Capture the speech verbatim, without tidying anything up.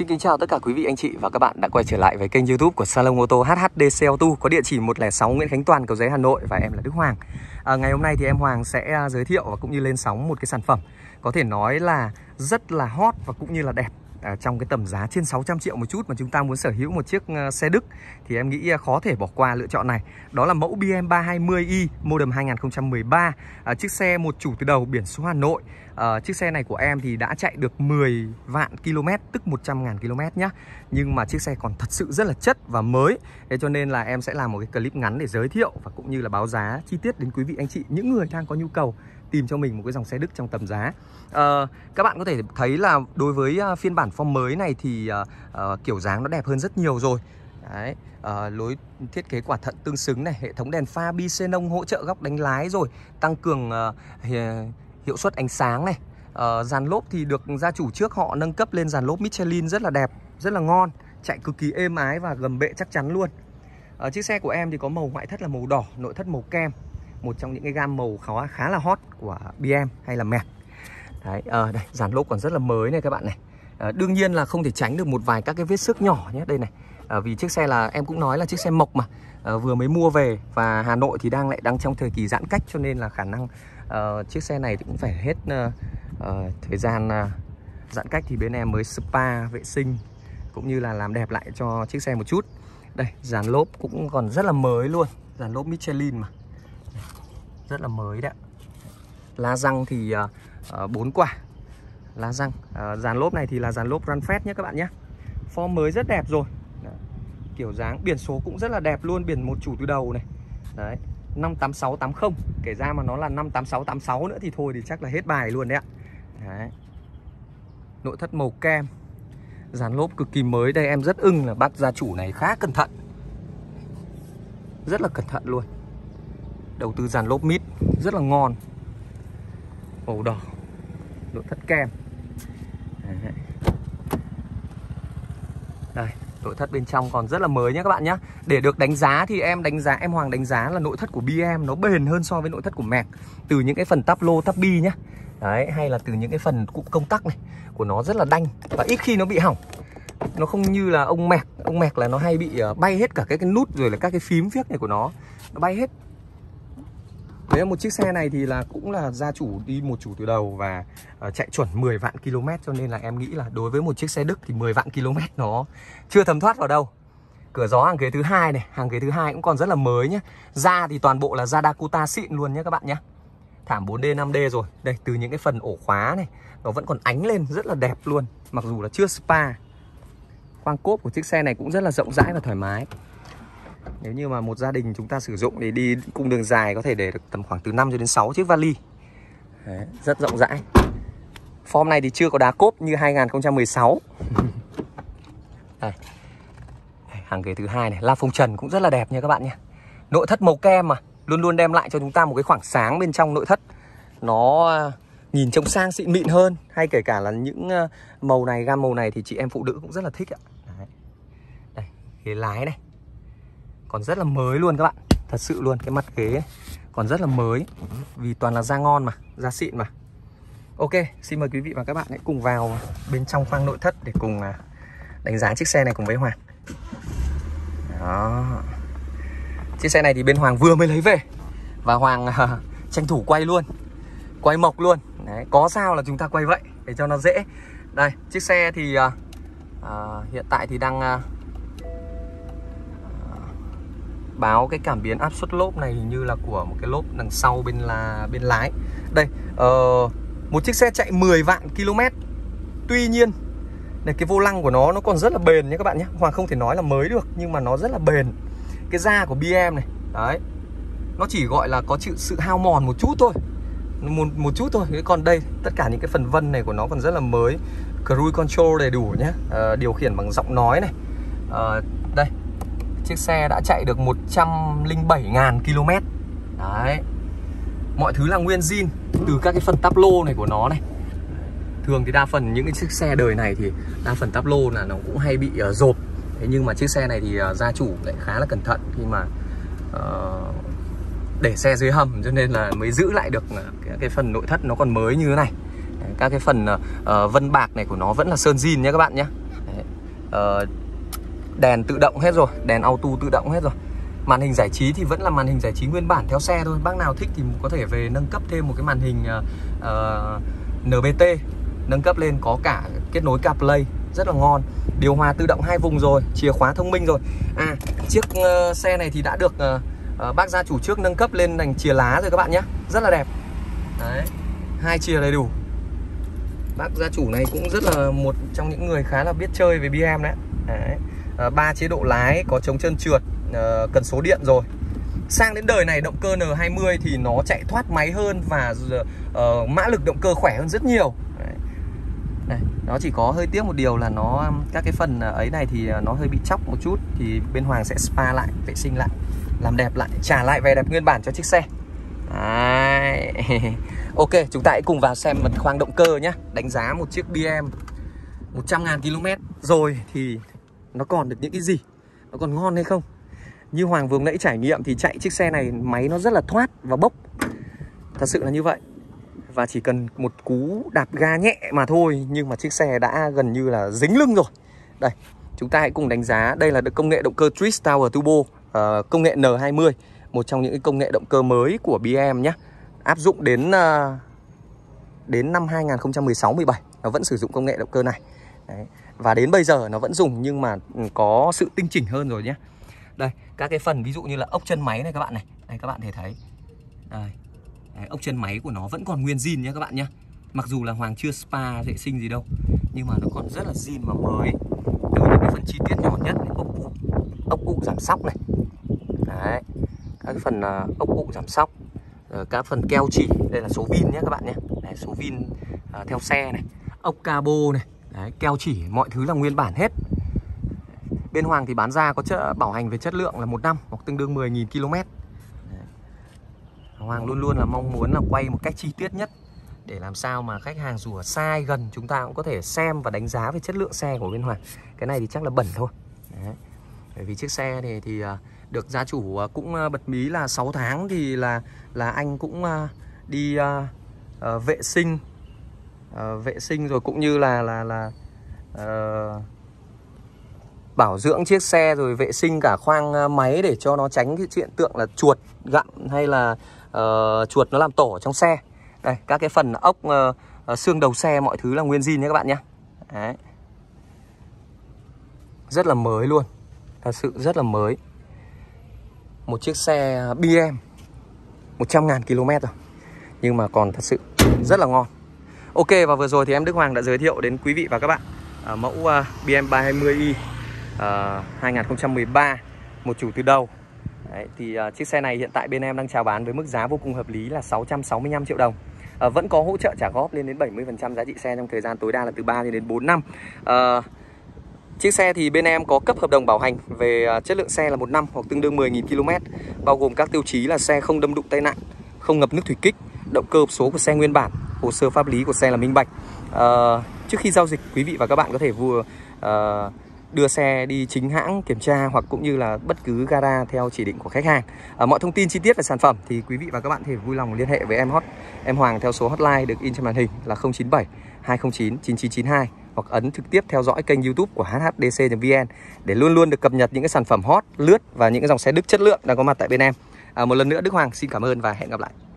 Xin kính chào tất cả quý vị, anh chị và các bạn đã quay trở lại với kênh YouTube của Salon Auto hát hát đê xê lờ hai, có địa chỉ một không sáu Nguyễn Khánh Toàn, Cầu Giấy, Hà Nội, và em là Đức Hoàng. À, ngày hôm nay thì em Hoàng sẽ giới thiệu và cũng như lên sóng một cái sản phẩm có thể nói là rất là hot và cũng như là đẹp. À, trong cái tầm giá trên sáu trăm triệu một chút mà chúng ta muốn sở hữu một chiếc uh, xe Đức thì em nghĩ uh, khó thể bỏ qua lựa chọn này. Đó là mẫu bê em ba trăm hai mươi i model hai không một ba. À, chiếc xe một chủ từ đầu, biển số Hà Nội. À, chiếc xe này của em thì đã chạy được mười vạn ki lô mét, tức một trăm ngàn ki lô mét nhá. Nhưng mà chiếc xe còn thật sự rất là chất và mới. Thế cho nên là em sẽ làm một cái clip ngắn để giới thiệu và cũng như là báo giá chi tiết đến quý vị, anh chị, những người đang có nhu cầu tìm cho mình một cái dòng xe Đức trong tầm giá. à, Các bạn có thể thấy là đối với phiên bản form mới này thì uh, uh, kiểu dáng nó đẹp hơn rất nhiều rồi. Đấy, uh, lối thiết kế quả thận tương xứng này, hệ thống đèn pha bi xenon hỗ trợ góc đánh lái rồi, tăng cường uh, hiệu suất ánh sáng này. uh, Dàn lốp thì được gia chủ trước họ nâng cấp lên dàn lốp Michelin rất là đẹp, rất là ngon, chạy cực kỳ êm ái và gầm bệ chắc chắn luôn. uh, Chiếc xe của em thì có màu ngoại thất là màu đỏ, nội thất màu kem, một trong những cái gam màu khá, khá là hot của bê em hay là mẹt. Đấy, à, đây, dàn lốp còn rất là mới này các bạn này. à, Đương nhiên là không thể tránh được một vài các cái vết xước nhỏ nhé. Đây này, à, vì chiếc xe là em cũng nói là chiếc xe mộc mà, à, vừa mới mua về, và Hà Nội thì đang lại đang trong thời kỳ giãn cách, cho nên là khả năng à, chiếc xe này thì cũng phải hết à, thời gian à, giãn cách thì bên em mới spa, vệ sinh cũng như là làm đẹp lại cho chiếc xe một chút. Đây, dàn lốp cũng còn rất là mới luôn, dàn lốp Michelin mà, rất là mới đấy. Lá răng thì bốn uh, quả lá răng. uh, Dàn lốp này thì là dàn lốp run flat nhé các bạn nhé. Form mới rất đẹp rồi. Đấy, kiểu dáng biển số cũng rất là đẹp luôn, biển một chủ từ đầu này. Đấy, năm tám sáu tám không. Kể ra mà nó là năm tám sáu tám sáu nữa thì thôi thì chắc là hết bài luôn đấy ạ. Đấy, nội thất màu kem, dàn lốp cực kỳ mới. Đây, em rất ưng là bác gia chủ này khá cẩn thận, rất là cẩn thận luôn, đầu tư dàn lốp mít rất là ngon, màu đỏ, nội thất kem. Đấy, đây, nội thất bên trong còn rất là mới nhé các bạn nhé. Để được đánh giá thì em đánh giá em Hoàng đánh giá là nội thất của bê em nó bền hơn so với nội thất của mẹc, từ những cái phần táp lô, táp bi nhá. Đấy, hay là từ những cái phần cụm công tắc này của nó rất là đanh và ít khi nó bị hỏng. Nó không như là ông mẹc, ông mẹc là nó hay bị bay hết cả cái, cái nút rồi là các cái phím viếc này của nó, nó bay hết. Đấy, một chiếc xe này thì là cũng là gia chủ đi một chủ từ đầu và uh, chạy chuẩn mười vạn ki lô mét, cho nên là em nghĩ là đối với một chiếc xe Đức thì mười vạn ki lô mét nó chưa thấm thoát vào đâu. Cửa gió hàng ghế thứ hai này, hàng ghế thứ hai cũng còn rất là mới nhé. Da thì toàn bộ là da Dakota xịn luôn nhé các bạn nhé. Thảm bốn D năm D rồi. Đây, từ những cái phần ổ khóa này nó vẫn còn ánh lên rất là đẹp luôn, mặc dù là chưa spa. Khoang cốp của chiếc xe này cũng rất là rộng rãi và thoải mái. Nếu như mà một gia đình chúng ta sử dụng để đi cung đường dài có thể để được tầm khoảng từ năm cho đến sáu chiếc vali. Đấy, rất rộng rãi. Form này thì chưa có đá cốp như hai không một sáu. Đây, hàng ghế thứ hai này, la phông trần cũng rất là đẹp nha các bạn nhé. Nội thất màu kem mà, luôn luôn đem lại cho chúng ta một cái khoảng sáng bên trong nội thất, nó nhìn trông sang xịn mịn hơn. Hay kể cả là những màu này, gam màu này thì chị em phụ nữ cũng rất là thích ạ. Đấy, đây, ghế lái này còn rất là mới luôn các bạn. Thật sự luôn, cái mặt ghế ấy còn rất là mới, vì toàn là da ngon mà, da xịn mà. Ok, xin mời quý vị và các bạn hãy cùng vào bên trong khoang nội thất để cùng đánh giá chiếc xe này cùng với Hoàng. Đó, chiếc xe này thì bên Hoàng vừa mới lấy về và Hoàng uh, tranh thủ quay luôn, quay mộc luôn. Đấy, có sao là chúng ta quay vậy để cho nó dễ. Đây, chiếc xe thì uh, uh, hiện tại thì đang uh, báo cái cảm biến áp suất lốp này hình như là của một cái lốp đằng sau bên là bên lái. Đây, uh, một chiếc xe chạy mười vạn ki lô mét. Tuy nhiên, này, cái vô lăng của nó nó còn rất là bền nhé các bạn nhé. Hoàng không thể nói là mới được nhưng mà nó rất là bền. Cái da của bê em này, đấy, nó chỉ gọi là có chịu sự hao mòn một chút thôi. Một một chút thôi. Còn đây, tất cả những cái phần vân này của nó còn rất là mới. Cruise control đầy đủ nhé. Uh, điều khiển bằng giọng nói này. Uh, đây, chiếc xe đã chạy được một trăm lẻ bảy ngàn ki lô mét. Đấy, mọi thứ là nguyên zin, từ các cái phần táp lô này của nó này. Thường thì đa phần những cái chiếc xe đời này thì đa phần táp lô là nó cũng hay bị uh, rộp. Thế nhưng mà chiếc xe này thì uh, gia chủ lại khá là cẩn thận khi mà uh, để xe dưới hầm, cho nên là mới giữ lại được cái, cái phần nội thất nó còn mới như thế này. Đấy, các cái phần uh, vân bạc này của nó vẫn là sơn zin nhé các bạn nhé. Đấy, uh, đèn tự động hết rồi, đèn auto tự động hết rồi. Màn hình giải trí thì vẫn là màn hình giải trí nguyên bản theo xe thôi. Bác nào thích thì có thể về nâng cấp thêm một cái màn hình uh, en bê tê, nâng cấp lên có cả kết nối CarPlay rất là ngon. Điều hòa tự động hai vùng rồi, chìa khóa thông minh rồi. À, chiếc uh, xe này thì đã được uh, bác gia chủ trước nâng cấp lên thành chìa lá rồi các bạn nhé, rất là đẹp. Đấy, hai chìa đầy đủ. Bác gia chủ này cũng rất là một trong những người khá là biết chơi về bê em đấy. Đấy. À, ba chế độ lái, có chống trơn trượt, à, cần số điện rồi. Sang đến đời này, động cơ en hai mươi thì nó chạy thoát máy hơn và à, mã lực động cơ khỏe hơn rất nhiều. Đấy. Này, nó chỉ có hơi tiếc một điều là nó các cái phần ấy này thì nó hơi bị chóc một chút, thì bên Hoàng sẽ spa lại, vệ sinh lại, làm đẹp lại, trả lại vẻ đẹp nguyên bản cho chiếc xe. Đấy. Ok, chúng ta hãy cùng vào xem một khoang động cơ nhé. Đánh giá một chiếc bê em một trăm nghìn ki lô mét rồi thì nó còn được những cái gì, nó còn ngon hay không. Như Hoàng vừa nãy trải nghiệm thì chạy chiếc xe này máy nó rất là thoát và bốc, thật sự là như vậy. Và chỉ cần một cú đạp ga nhẹ mà thôi, nhưng mà chiếc xe đã gần như là dính lưng rồi. Đây, chúng ta hãy cùng đánh giá. Đây là được công nghệ động cơ Twist Tower Turbo, uh, công nghệ en hai mươi, một trong những công nghệ động cơ mới của bê em nhé, áp dụng đến uh, đến năm hai nghìn không trăm mười sáu mười bảy nó vẫn sử dụng công nghệ động cơ này. Đấy. Và đến bây giờ nó vẫn dùng nhưng mà có sự tinh chỉnh hơn rồi nhé. Đây, các cái phần ví dụ như là ốc chân máy này các bạn này, đây các bạn thể thấy. Đây. Đấy, ốc chân máy của nó vẫn còn nguyên zin nhé các bạn nhé. Mặc dù là Hoàng chưa spa vệ sinh gì đâu, nhưng mà nó còn rất là zin và mới. Từ những cái phần chi tiết nhỏ nhất, ốc cụ, ốc cụ giảm sóc này. Đấy. Các cái phần uh, ốc cụ giảm sóc, rồi các phần keo chỉ, đây là số vin nhé các bạn nhé. Đây, số vin uh, theo xe này, ốc cabo này. Đấy, keo chỉ, mọi thứ là nguyên bản hết. Bên Hoàng thì bán ra có chợ bảo hành về chất lượng là một năm hoặc tương đương mười nghìn ki lô mét. Đấy. Hoàng luôn luôn là mong muốn là quay một cách chi tiết nhất để làm sao mà khách hàng dù ở xa hay gần chúng ta cũng có thể xem và đánh giá về chất lượng xe của bên Hoàng. Cái này thì chắc là bẩn thôi. Đấy. Bởi vì chiếc xe này thì được gia chủ cũng bật mí là sáu tháng thì là là anh cũng đi vệ sinh. Uh, vệ sinh rồi cũng như là là là uh, bảo dưỡng chiếc xe, rồi vệ sinh cả khoang máy để cho nó tránh cái hiện tượng là chuột gặm hay là uh, chuột nó làm tổ trong xe. Đây, các cái phần ốc uh, uh, xương đầu xe mọi thứ là nguyên zin nhé các bạn nhé. Đấy. Rất là mới luôn, thật sự rất là mới. Một chiếc xe bê em một trăm nghìn ki lô mét rồi, nhưng mà còn thật sự rất là ngon. Ok, và vừa rồi thì em Đức Hoàng đã giới thiệu đến quý vị và các bạn à, mẫu uh, bê em ba hai mươi i uh, hai nghìn không trăm mười ba, một chủ từ đầu. Đấy, thì uh, chiếc xe này hiện tại bên em đang chào bán với mức giá vô cùng hợp lý là sáu trăm sáu mươi lăm triệu đồng. À, vẫn có hỗ trợ trả góp lên đến bảy mươi phần trăm giá trị xe trong thời gian tối đa là từ ba đến bốn năm. À, chiếc xe thì bên em có cấp hợp đồng bảo hành về uh, chất lượng xe là một năm hoặc tương đương mười nghìn ki lô mét, bao gồm các tiêu chí là xe không đâm đụng tai nạn, không ngập nước thủy kích, động cơ hộp số của xe nguyên bản, hồ sơ pháp lý của xe là minh bạch. À, trước khi giao dịch, quý vị và các bạn có thể vừa à, đưa xe đi chính hãng kiểm tra hoặc cũng như là bất cứ gara theo chỉ định của khách hàng. À, mọi thông tin chi tiết về sản phẩm thì quý vị và các bạn thể vui lòng liên hệ với em hot em Hoàng theo số hotline được in trên màn hình là không chín bảy hai không chín chín chín chín hai, hoặc ấn trực tiếp theo dõi kênh YouTube của hát hát đê xê chấm vê en để luôn luôn được cập nhật những cái sản phẩm hot, lướt và những cái dòng xe Đức chất lượng đang có mặt tại bên em. À, một lần nữa Đức Hoàng xin cảm ơn và hẹn gặp lại.